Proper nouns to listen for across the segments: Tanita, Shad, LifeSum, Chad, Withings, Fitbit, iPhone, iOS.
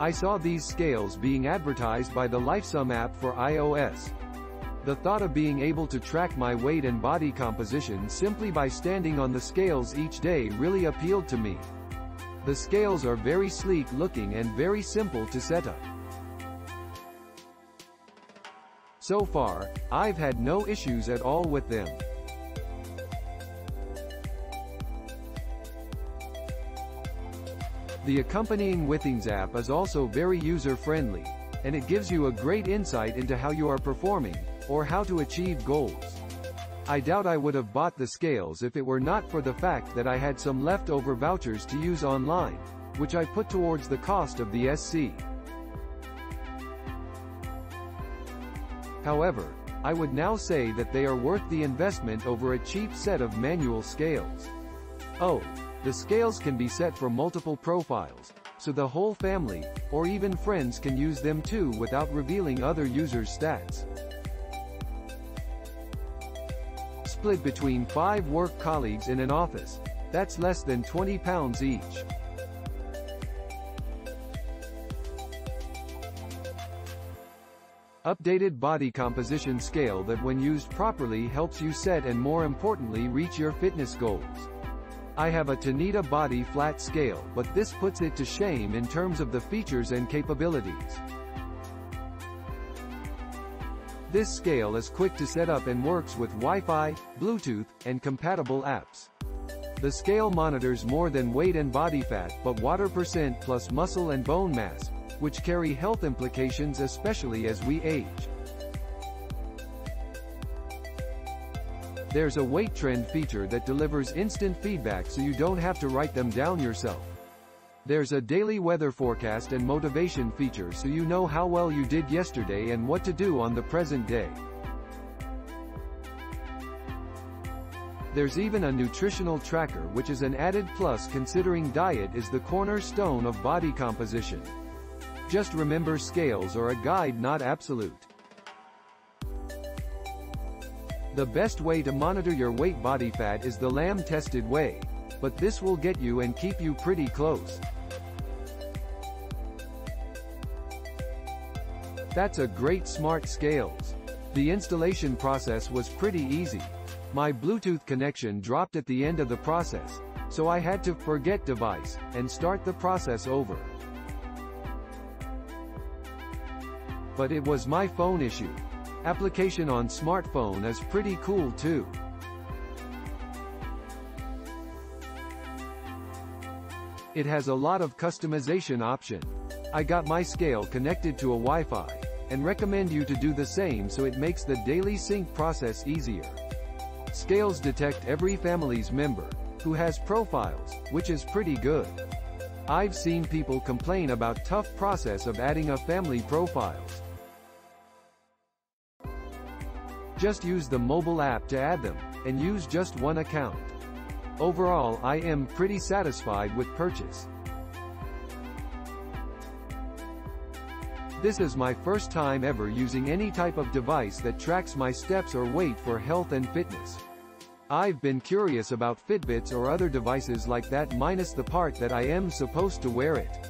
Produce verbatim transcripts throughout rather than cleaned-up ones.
I saw these scales being advertised by the LifeSum app for i O S. The thought of being able to track my weight and body composition simply by standing on the scales each day really appealed to me. The scales are very sleek looking and very simple to set up. So far, I've had no issues at all with them. The accompanying Withings app is also very user-friendly, and it gives you a great insight into how you are performing, or how to achieve goals. I doubt I would have bought the scales if it were not for the fact that I had some leftover vouchers to use online, which I put towards the cost of the S C. However, I would now say that they are worth the investment over a cheap set of manual scales. Oh, the scales can be set for multiple profiles, so the whole family, or even friends, can use them too without revealing other users' stats. Split between five work colleagues in an office, that's less than twenty pounds each. Updated body composition scale that when used properly helps you set and, more importantly, reach your fitness goals. I have a Tanita body flat scale, but this puts it to shame in terms of the features and capabilities. This scale is quick to set up and works with Wi-Fi, Bluetooth, and compatible apps. The scale monitors more than weight and body fat, but water percent plus muscle and bone mass, which carry health implications especially as we age. There's a weight trend feature that delivers instant feedback so you don't have to write them down yourself. There's a daily weather forecast and motivation feature so you know how well you did yesterday and what to do on the present day. There's even a nutritional tracker, which is an added plus considering diet is the cornerstone of body composition. Just remember, scales are a guide, not absolute. The best way to monitor your weight body fat is the lab-tested way, but this will get you and keep you pretty close. That's a great smart scales. The installation process was pretty easy. My Bluetooth connection dropped at the end of the process, so I had to forget device and start the process over. But it was my phone issue. Application on smartphone is pretty cool too. It has a lot of customization option. I got my scale connected to a Wi-Fi, and recommend you to do the same so it makes the daily sync process easier. Scales detect every family's member who has profiles, which is pretty good. I've seen people complain about tough process of adding a family profiles. Just use the mobile app to add them, and use just one account. Overall, I am pretty satisfied with purchase. This is my first time ever using any type of device that tracks my steps or weight for health and fitness. I've been curious about Fitbits or other devices like that, minus the part that I am supposed to wear it.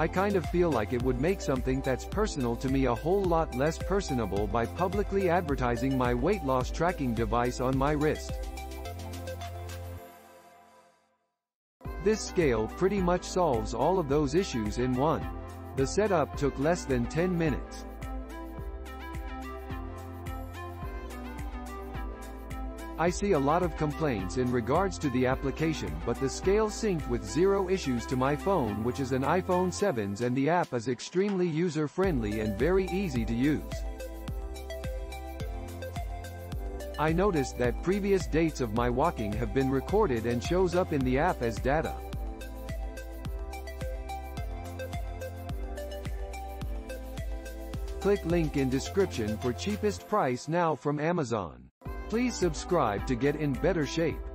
I kind of feel like it would make something that's personal to me a whole lot less personable by publicly advertising my weight loss tracking device on my wrist. This scale pretty much solves all of those issues in one. The setup took less than ten minutes. I see a lot of complaints in regards to the application, but the scale synced with zero issues to my phone, which is an iPhone seven's, and the app is extremely user-friendly and very easy to use. I noticed that previous dates of my walking have been recorded and shows up in the app as data. Click link in description for cheapest price now from Amazon. Please subscribe to get in better shape.